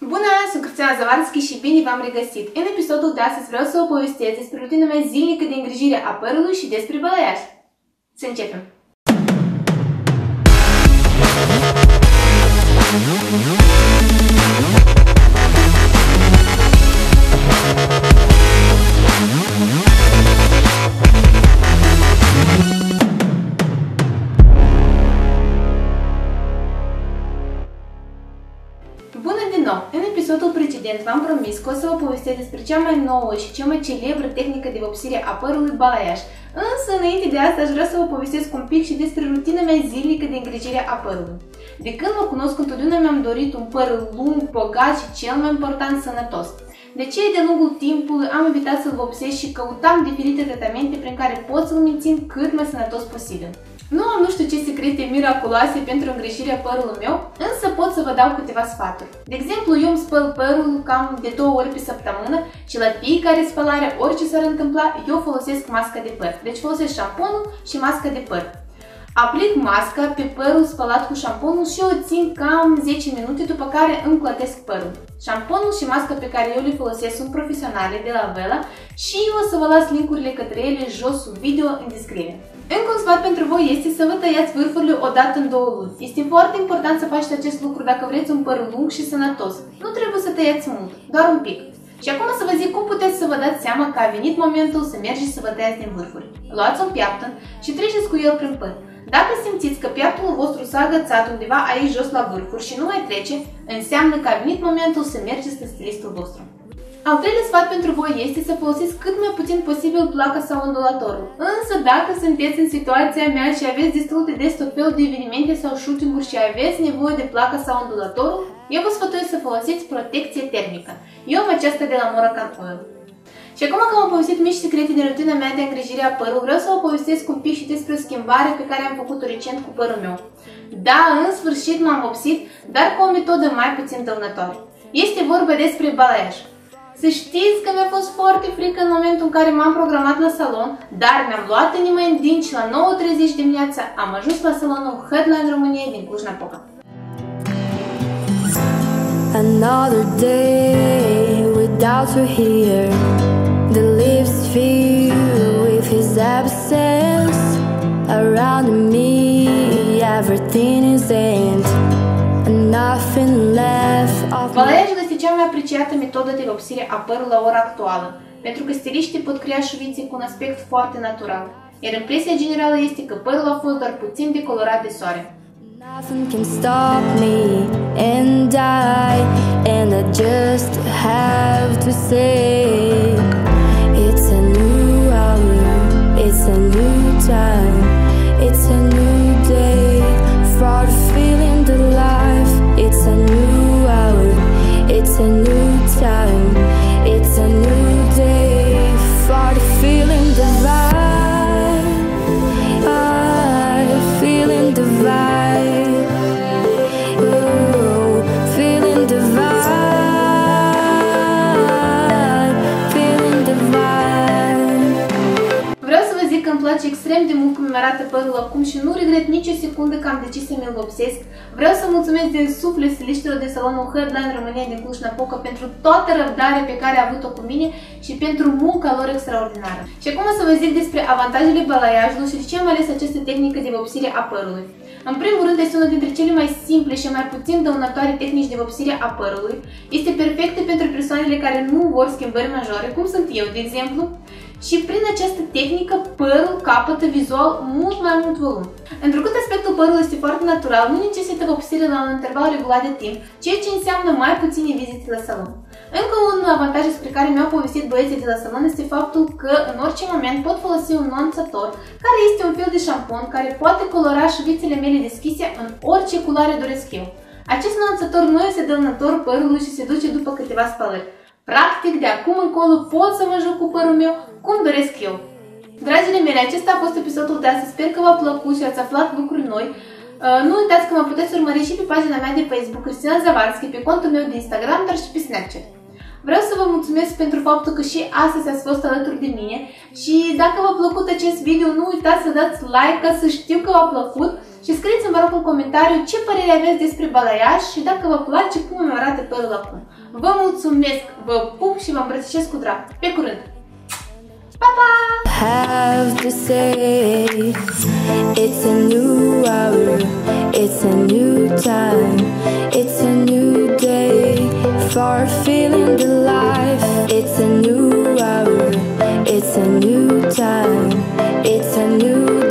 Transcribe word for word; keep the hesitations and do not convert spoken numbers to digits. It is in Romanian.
Bună, sunt Cristina Zavarski și bine v-am regăsit! În episodul de astăzi vreau să vă povestesc despre rutina mea zilnică de îngrijire a părului și despre balayaj. Să începem! V-am promis că o să vă povestesc despre cea mai nouă și cea mai celebră tehnică de vopsire a părului balayaj. Însă, înainte de asta, aș vrea să vă povestesc un pic și despre rutina mea zilnică de îngrijire a părului. De când mă cunosc, întotdeauna mi-am dorit un păr lung, bogat și, cel mai important, sănătos. De aceea, de-a lungul timpului, am evitat să-l vopsesc și căutam diferite tratamente prin care pot să-l mențin cât mai sănătos posibil. Nu am nu știu ce secrete miraculoase pentru îngrijirea părului meu, însă pot să vă dau câteva sfaturi. De exemplu, eu îmi spăl părul cam de două ori pe săptămână și la fiecare spălare, orice s-ar întâmpla, eu folosesc masca de păr. Deci folosesc șamponul și masca de păr. Aplic masca pe părul spălat cu șamponul și eu o țin cam zece minute, după care îmi clătesc părul. Șamponul și masca pe care eu le folosesc sunt profesionale de la Vela și eu o să vă las linkurile către ele jos sub video în descriere. Încă un sfat pentru voi este să vă tăiați vârfurile odată în două luni. Este foarte important să faceți acest lucru dacă vreți un păr lung și sănătos. Nu trebuie să tăiați mult, doar un pic. Și acum să vă zic cum puteți să vă dați seama că a venit momentul să mergeți să vă tăiați din vârfuri. Luați un piaptăn și treceți cu el prin păr. Dacă simțiți că piaptul vostru s-a agățat undeva aici jos la vârfuri și nu mai trece, înseamnă că a venit momentul să mergeți la stilistul vostru. Al treilea sfat pentru voi este să folosiți cât mai puțin posibil placa sau ondulatorul. Însă dacă sunteți în situația mea și aveți destul de des tot felul de evenimente sau shooting-uri și aveți nevoie de placa sau ondulatorul, eu vă sfătuiesc să folosiți protecție termică. Eu am aceasta de la Moroccan Oil. Și acum că am povestit mici secrete din rutina mea de îngrijire a părului, vreau să vă povestesc un pic și despre schimbarea pe care am făcut-o recent cu părul meu. Da, în sfârșit m-am vopsit, dar cu o metodă mai puțin dăunătoare. Este vorba despre balayaj. Să știți că mi-a fost foarte frică în momentul în care m-am programat la salon, dar mi-am luat inima în dinți și la nouă treizeci dimineața am ajuns la salonul Headline Romania din Cluj-Napoca. Another day without her here. The leaves fill with his absence. Around me everything is end and nothing left of me. Cea mai apreciată metodă de vopsire a părului la ora actuală, pentru că stiliștii pot crea șuvițe cu un aspect foarte natural, iar impresia generală este că părul a fost doar puțin decolorat de soare. It's a new time, it's a new day, for the feeling the vibe, ah, feeling the vibe, ooh, feeling the vibe, feeling the vibe. Vreau să vă zic că îmi place extrem de mult cum îmi arată părul acum și nu regret nicio secundă că am decis să mi-l vopsesc. Vreau să mulțumesc din suflet stiliștilor de salonul Headline România din Cluj-Napoca pentru toată răbdarea pe care a avut-o cu mine și pentru munca lor extraordinară. Și acum să vă zic despre avantajele balayajului și de ce am ales această tehnică de vopsire a părului. În primul rând, este una dintre cele mai simple și mai puțin dăunătoare tehnici de vopsire a părului. Este perfectă pentru persoanele care nu vor schimbări majore, cum sunt eu, de exemplu. Și prin această tehnică, părul capătă vizual mult mai mult volum. Întrucât aspectul părului este foarte natural, nu necesită vopsire la un interval regulat de timp, ceea ce înseamnă mai puține vizite la salon. Încă unul avantaj despre care mi-au povestit băieții de la salon este faptul că în orice moment pot folosi un nuanțator, care este un fel de șampon care poate colora șuvițele mele deschise în orice culoare doresc eu. Acest nuanțator nu este dăunător părului și se duce după câteva spălări. Practic, de acum încolo pot să mă joc cu părul meu cum doresc eu. Dragile mele, acesta a fost episodul de astăzi. Sper că v-a plăcut și ați aflat lucruri noi. Nu uitați că mă puteți urmări și pe pagina mea de Facebook, Cristina Zavarski, pe contul meu de Instagram, dar și pe Snapchat. Vreau să vă mulțumesc pentru faptul că și astăzi ați fost alături de mine și dacă v-a plăcut acest video, nu uitați să dați like ca să știu că v-a plăcut și scrieți-mi, vă rog, în comentariu ce părere aveți despre balayaj și dacă vă place cum îmi arată părul acum. Vă mulțumesc, vă pup și vă îmbrățișez cu drag. Pe curând! Pa, pa! Have to say, it's a new hour, it's a new time, it's a new day for feeling the life. It's a new hour, it's a new time, it's a new